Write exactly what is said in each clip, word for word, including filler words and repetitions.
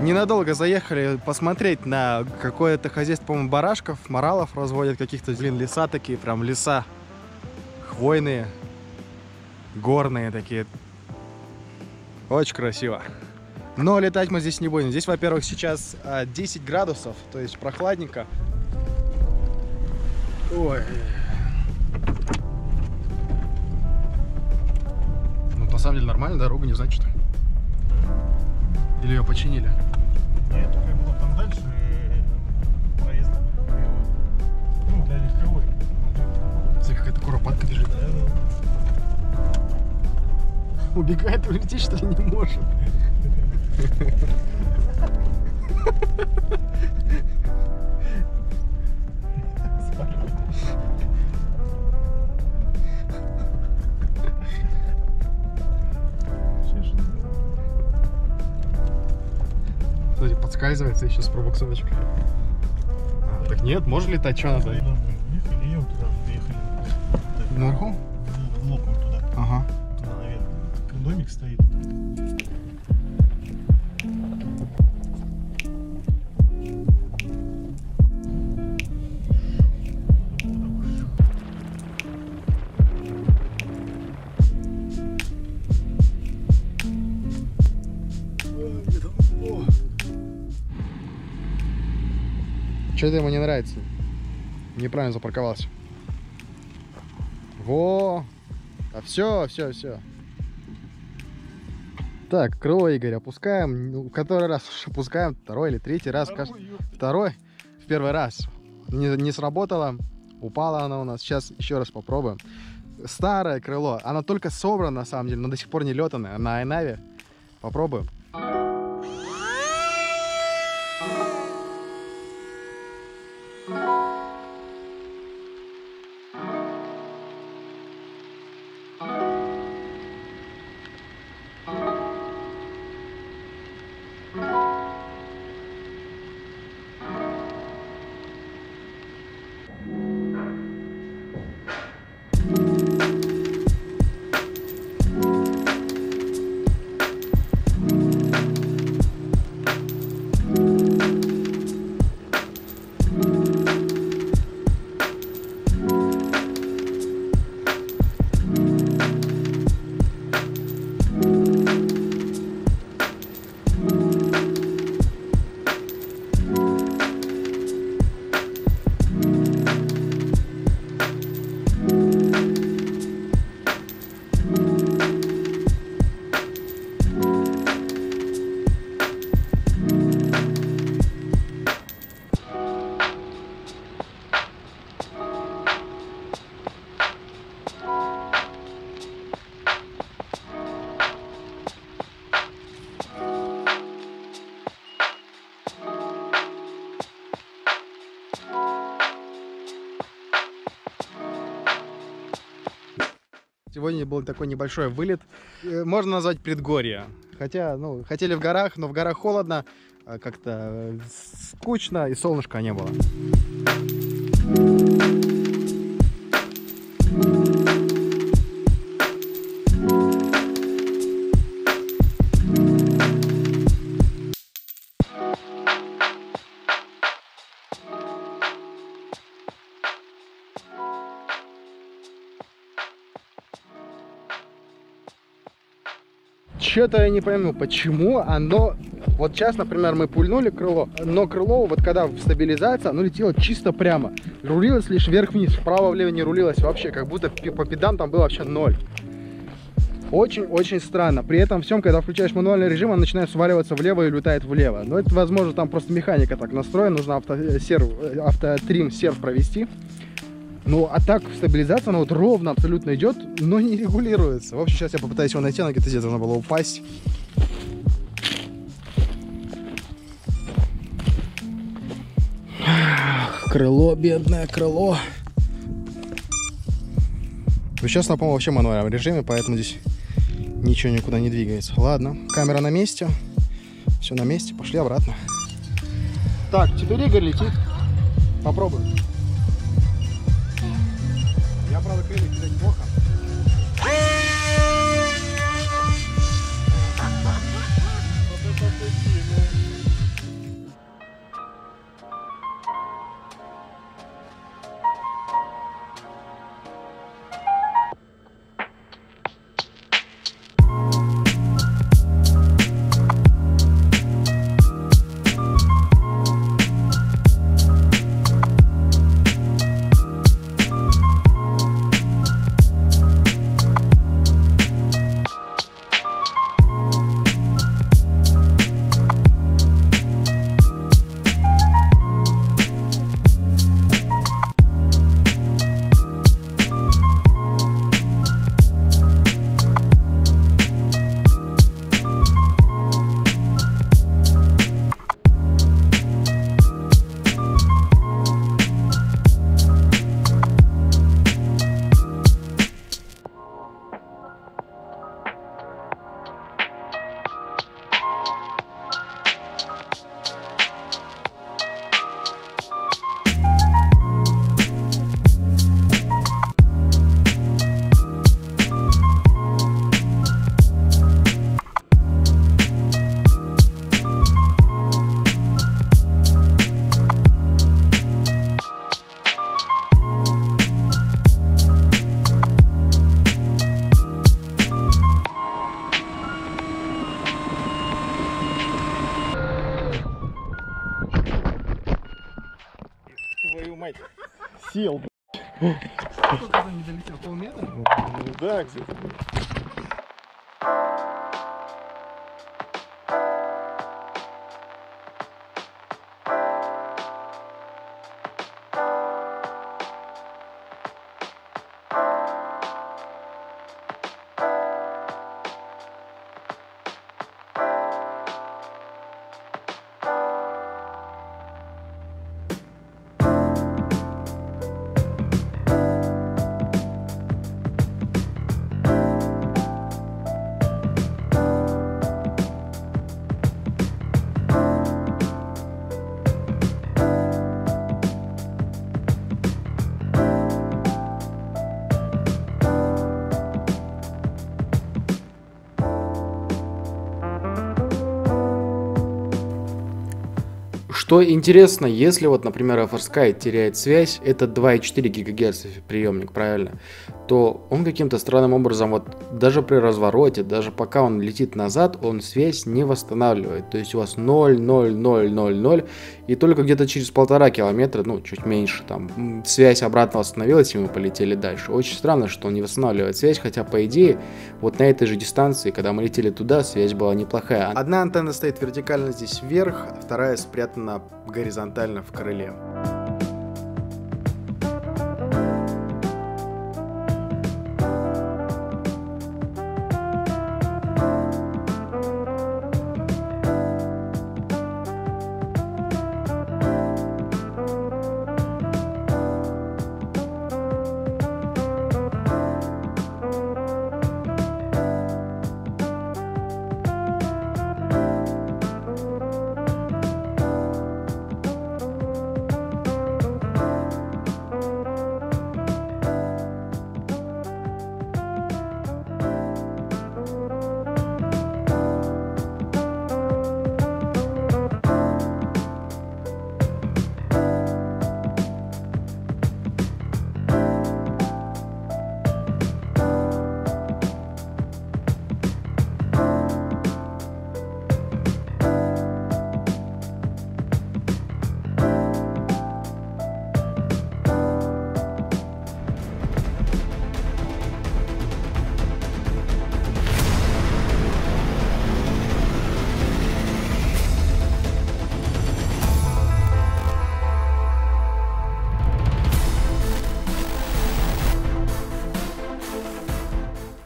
Ненадолго заехали посмотреть на какое-то хозяйство, по-моему, барашков, моралов разводят каких-то, блин, леса такие, прям леса хвойные, горные такие. Очень красиво. Но летать мы здесь не будем. Здесь, во-первых, сейчас десять градусов, то есть прохладненько. Ой. Ну, на самом деле нормально, дорога не значит. Или ее починили? Нет, как было там дальше проезд легковой. Ну, для легковой. Смотри, какая-то куропатка бежит. Убегает, улететь, что ли, не может. Смотри, подскальзывается еще с пробуксовочкой. А, так нет, можно летать, что надо? Наверху? Лопнем туда. Ага. Туда наверх. Домик стоит. Что-то ему не нравится. Неправильно запарковался. Во! А все, все, все. Так, крыло, Игорь, опускаем. Ну, который раз опускаем, второй или третий раз. Второй, второй в первый раз. Не, не сработало. Упала она у нас. Сейчас еще раз попробуем. Старое крыло. Оно только собрано, на самом деле, но до сих пор не летаное. На Инаве. Попробуем. Сегодня был такой небольшой вылет, можно назвать предгорье. Хотя, ну, хотели в горах, но в горах холодно, как-то скучно и солнышка не было. Что-то я не пойму, почему оно... Вот сейчас, например, мы пульнули крыло, но крыло, вот когда стабилизация, оно летело чисто прямо. Рулилось лишь вверх-вниз, вправо-влево не рулилось вообще, как будто по педам там было вообще ноль. Очень-очень странно. При этом всем, когда включаешь мануальный режим, он начинает сваливаться влево и летает влево. Но это, возможно, там просто механика так настроена, нужно автотрим-серв провести. Ну, а так стабилизация, она вот ровно абсолютно идет, но не регулируется. В общем, сейчас я попытаюсь его найти, она где-то здесь должна была упасть. Крыло, бедное крыло. Ну, сейчас, напомню, вообще в мануальном режиме, поэтому здесь ничего никуда не двигается. Ладно, камера на месте. Все на месте, пошли обратно. Так, теперь Игорь летит. Попробуем. Я, правда, крылья кидать плохо. Вот это ты, сел, блядь. Сколько там не долетел? Полметра? Ну да, где-то. Что интересно, если вот, например, FrSky теряет связь, этот два и четыре гигагерца приемник, правильно, то он каким-то странным образом, вот даже при развороте, даже пока он летит назад, он связь не восстанавливает. То есть у вас ноль, ноль, ноль, ноль, ноль, и только где-то через полтора километра, ну чуть меньше, там связь обратно восстановилась, и мы полетели дальше. Очень странно, что он не восстанавливает связь, хотя по идее, вот на этой же дистанции, когда мы летели туда, связь была неплохая. Одна антенна стоит вертикально здесь вверх, а вторая спрятана горизонтально в крыле.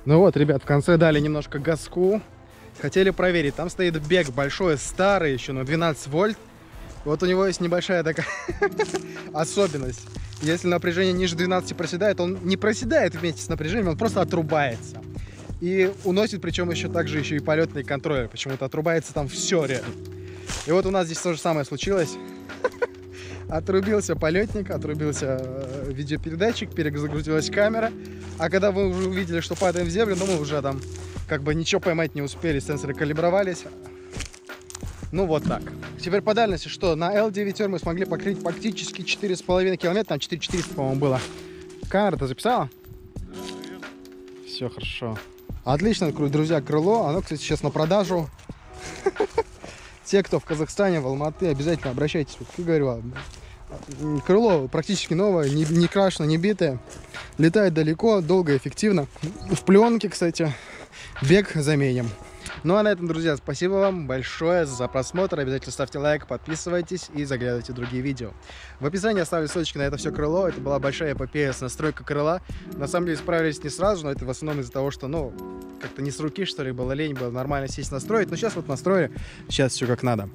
Ну вот, ребят, в конце дали немножко газку. Хотели проверить. Там стоит бег большой, старый еще, на двенадцать вольт. Вот у него есть небольшая такая особенность. Если напряжение ниже двенадцати проседает, он не проседает вместе с напряжением, он просто отрубается. И уносит, причем еще также еще и полетный контроллер. Почему-то отрубается там все реально. И вот у нас здесь то же самое случилось. Отрубился полетник, отрубился видеопередатчик, перезагрузилась камера. А когда вы уже увидели, что падаем в землю, ну мы уже там как бы ничего поймать не успели, сенсоры калибровались. Ну вот так. Теперь по дальности что? На Л девять Р мы смогли покрыть практически четыре с половиной километра, там четыре тысячи четыреста, по-моему, было. Камера-то записала? Да, наверное. Все хорошо. Отлично, друзья, крыло. Оно, кстати, сейчас на продажу. Те, кто в Казахстане, в Алматы, обязательно обращайтесь. Я говорю, крыло практически новое, не, не крашено, не битое. Летает далеко, долго, эффективно. В пленке, кстати, бег заменим. Ну а на этом, друзья, спасибо вам большое за просмотр. Обязательно ставьте лайк, подписывайтесь и заглядывайте в другие видео. В описании оставлю ссылочки на это все крыло. Это была большая эпопея с настройкой крыла. На самом деле справились не сразу, но это в основном из-за того, что, ну, как-то не с руки, что ли, было лень, было нормально сесть настроить. Но сейчас вот настроили, сейчас все как надо.